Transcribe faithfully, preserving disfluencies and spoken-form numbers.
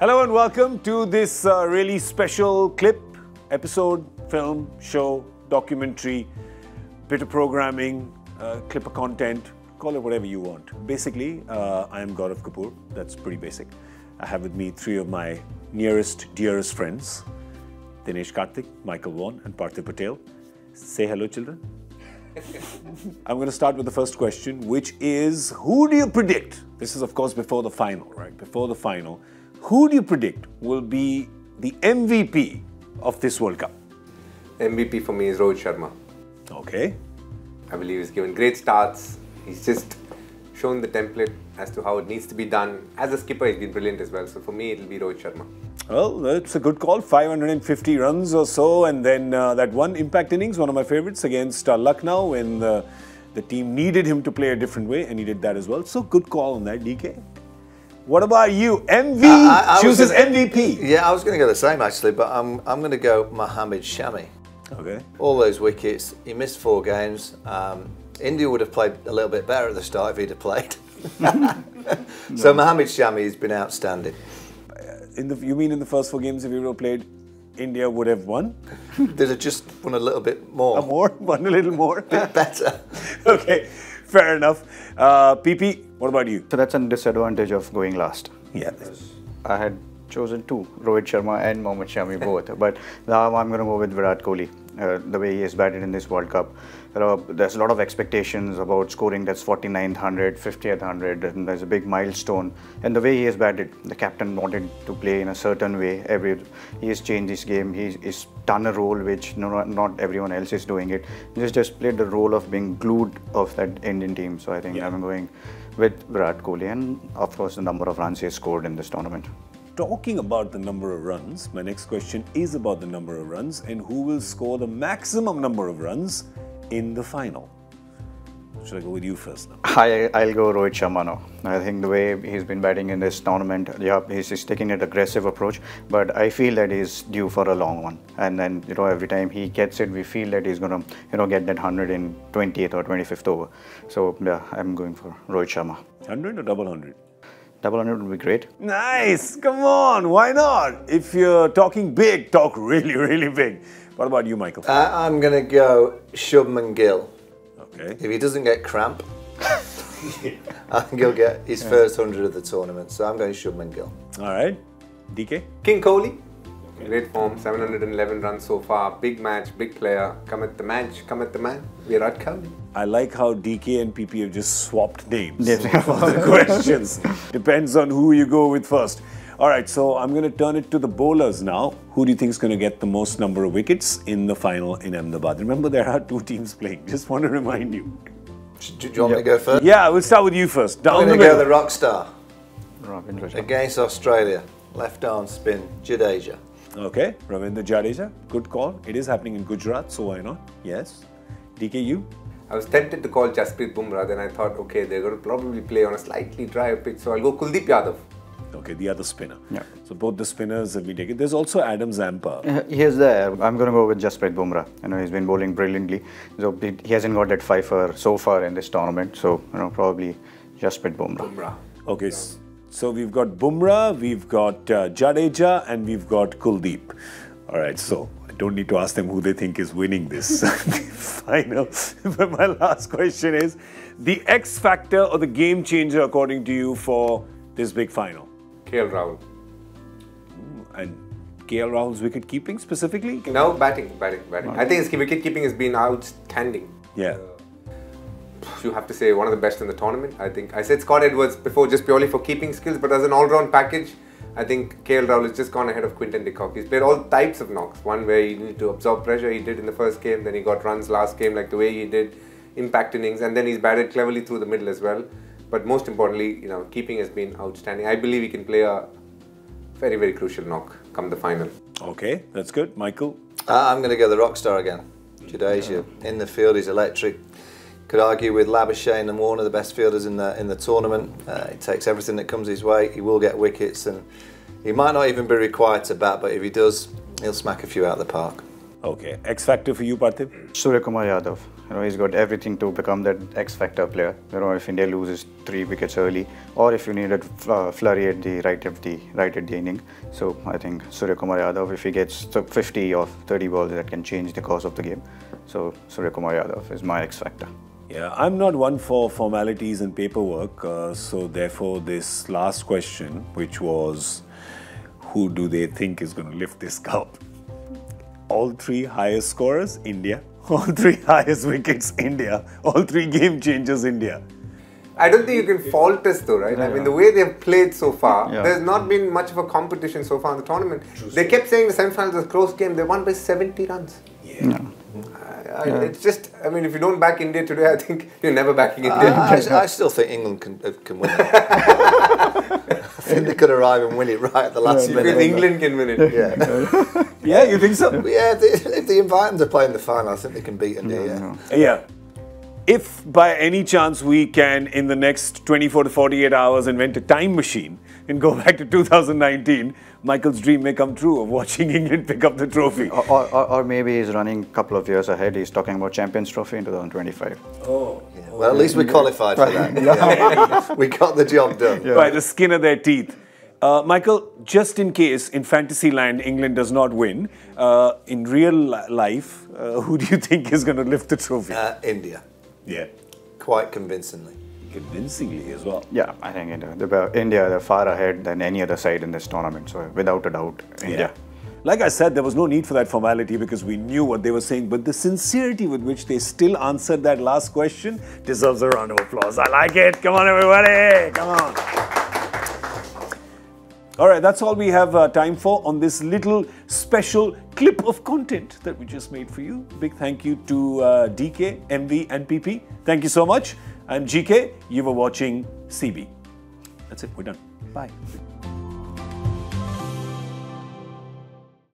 Hello and welcome to this uh, really special clip, episode, film, show, documentary, bit of programming, uh, clip of content, call it whatever you want. Basically, uh, I am Gaurav Kapoor. That's pretty basic. I have with me three of my nearest, dearest friends, Dinesh Karthik, Michael Vaughan and Parthiv Patel. Say hello, children. I'm going to start with the first question, which is, who do you predict? This is, of course, before the final, right? Before the final. Who do you predict will be the M V P of this World Cup? M V P for me is Rohit Sharma. Okay. I believe he's given great starts. He's just shown the template as to how it needs to be done. As a skipper, he's been brilliant as well. So for me, it'll be Rohit Sharma. Well, that's a good call. five hundred fifty runs or so. And then uh, that one impact innings, one of my favorites, against uh, Lucknow when the, the team needed him to play a different way. And he did that as well. So good call on that, D K. What about you? M V uh, I, chooses I gonna, M V P. Yeah, I was going to go the same actually, but I'm, I'm going to go Mohammed Shami. Okay. All those wickets. He missed four games. Um, India would have played a little bit better at the start if he'd have played. So no. Mohammed Shami has been outstanding. In the, you mean in the first four games if he would have played, India would have won? They'd have just won a little bit more. A more? Won a little more? A bit better. Okay. Fair enough. Uh, P P, what about you? So that's a disadvantage of going last. Yeah. I had chosen two, Rohit Sharma and Mohammed Shami both. But now I'm going to go with Virat Kohli, uh, the way he has batted in this World Cup. There are, there's a lot of expectations about scoring that's forty-ninth hundred, fiftieth hundred, and there's a big milestone. And the way he has batted, the captain wanted to play in a certain way. Every, he has changed his game. He, he's done a role which no, not everyone else is doing it. He's just played the role of being glued of that Indian team. So I think yeah. I'm going with Virat Kohli and, of course, the number of runs he has scored in this tournament. Talking about the number of runs, my next question is about the number of runs and who will score the maximum number of runs in the final. Should I go with you first now? I, I'll go Rohit Sharma now. I think the way he's been batting in this tournament, yeah, he's, he's taking an aggressive approach, but I feel that he's due for a long one. And then, you know, every time he gets it, we feel that he's going to, you know, get that hundred in twentieth or twenty-fifth over. So, yeah, I'm going for Rohit Sharma. hundred or double hundred? Double hundred would be great. Nice! Come on, why not? If you're talking big, talk really, really big. What about you, Michael? Uh, I'm going to go Shubman Gill. Okay. If he doesn't get cramp, I think he'll get his yeah. first hundred of the tournament. So I'm going Shubman Gill. All right. D K? King Kohli. Okay. Great form, seven hundred eleven runs so far. Big match, big player. Come at the match, come at the man. Virat Kohli. I like how D K and P P have just swapped names for the questions. Depends on who you go with first. All right, so I'm going to turn it to the bowlers now. Who do you think is going to get the most number of wickets in the final in Ahmedabad? Remember, there are two teams playing. Just want to remind you. Do you want yep. me to go first? Yeah, we'll start with you first. Down I'm going to go the rock star. Ravindra Jadeja. Against Australia. Left arm spin, Jadeja. Okay, Ravindra Jadeja. Good call. It is happening in Gujarat, so why not? Yes. D K U? I was tempted to call Jasprit Bumrah, then I thought, okay, they're going to probably play on a slightly drier pitch, so I'll go Kuldeep Yadav. Okay, the other spinner. Yeah. So both the spinners have been taken. There's also Adam Zampa. Uh, he's there. I'm going to go with Jasprit Bumrah. You know, he's been bowling brilliantly. So he, he hasn't got that fifer so far in this tournament. So, you know, probably Jasprit Bumrah. Bumrah. Okay, yeah. So we've got Bumrah, we've got uh, Jadeja, and we've got Kuldeep. All right, so I don't need to ask them who they think is winning this final. But my last question is, the X factor or the game changer, according to you, for this big final? K L Rahul. And K L Rahul's wicket keeping specifically? No, batting, batting, batting. I think his wicket keeping has been outstanding. Yeah. Uh, you have to say one of the best in the tournament. I think I said Scott Edwards before just purely for keeping skills, but as an all-round package, I think K L Rahul has just gone ahead of Quinton de Kock. He's played all types of knocks. One where he needed to absorb pressure, he did in the first game, then he got runs last game, like the way he did impact innings, and then he's batted cleverly through the middle as well. But most importantly, you know, keeping has been outstanding. I believe he can play a very, very crucial knock come the final. Okay, that's good. Michael? Uh, I'm going to go the rock star again. Jadeja. Yeah. In the field, he's electric. Could argue with Labuschagne and Warner, the best fielders in the in the tournament. Uh, he takes everything that comes his way. He will get wickets and he might not even be required to bat, but if he does, he'll smack a few out of the park. Okay. X factor for you, Parthiv? Surya Kumar Yadav. You know, he's got everything to become that X factor player. You know, if India loses three wickets early, or if you need a flurry at the right of the right at the inning, so I think Surya Kumar Yadav, if he gets fifty or thirty balls, that can change the course of the game. So Surya Kumar Yadav is my X factor. Yeah, I'm not one for formalities and paperwork, uh, so therefore this last question, which was, who do they think is going to lift this cup? All three highest scorers, India. All three highest wickets, India. All three game changers, India. I don't think you can fault us though, right? Yeah, I mean, yeah. the way they've played so far, yeah. there's not been much of a competition so far in the tournament. True. They kept saying the semi-finals was a close game. They won by seventy runs. Yeah. yeah. I, yeah. It's just, I mean, if you don't back India today, I think you're never backing India. Uh, I, I still think England can, uh, can win it. I think they could arrive and win it right at the last yeah, minute. England can win it. Yeah. Yeah, you think so? Yeah, if they, if they invite them to play in the final, I think they can beat India. Yeah. yeah. yeah. If by any chance we can, in the next twenty-four to forty-eight hours, invent a time machine and go back to two thousand nineteen, Michael's dream may come true of watching England pick up the trophy. Or, or, or maybe he's running a couple of years ahead. He's talking about Champions Trophy in two thousand twenty-five. Oh. Yeah. Well, well, at least we qualified for that. Yeah. We got the job done. Yeah. By the skin of their teeth. Uh, Michael, just in case, in fantasy land, England does not win. Uh, in real life, uh, who do you think is going to lift the trophy? Uh, India. Yeah. Quite convincingly. Convincingly as well. Yeah, I think India. They're, India, they're far ahead than any other side in this tournament. So, without a doubt, India. Yeah. Like I said, there was no need for that formality because we knew what they were saying. But the sincerity with which they still answered that last question deserves a round of applause. I like it. Come on, everybody. Come on. All right, that's all we have uh, time for on this little special clip of content that we just made for you. Big thank you to uh, D K, M V and P P. Thank you so much. I'm G K. You were watching C B. That's it. We're done. Bye.